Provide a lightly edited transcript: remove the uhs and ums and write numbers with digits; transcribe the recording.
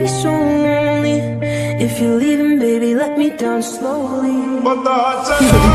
be so lonely. If you're leaving, baby, let me down slowly. But the odds are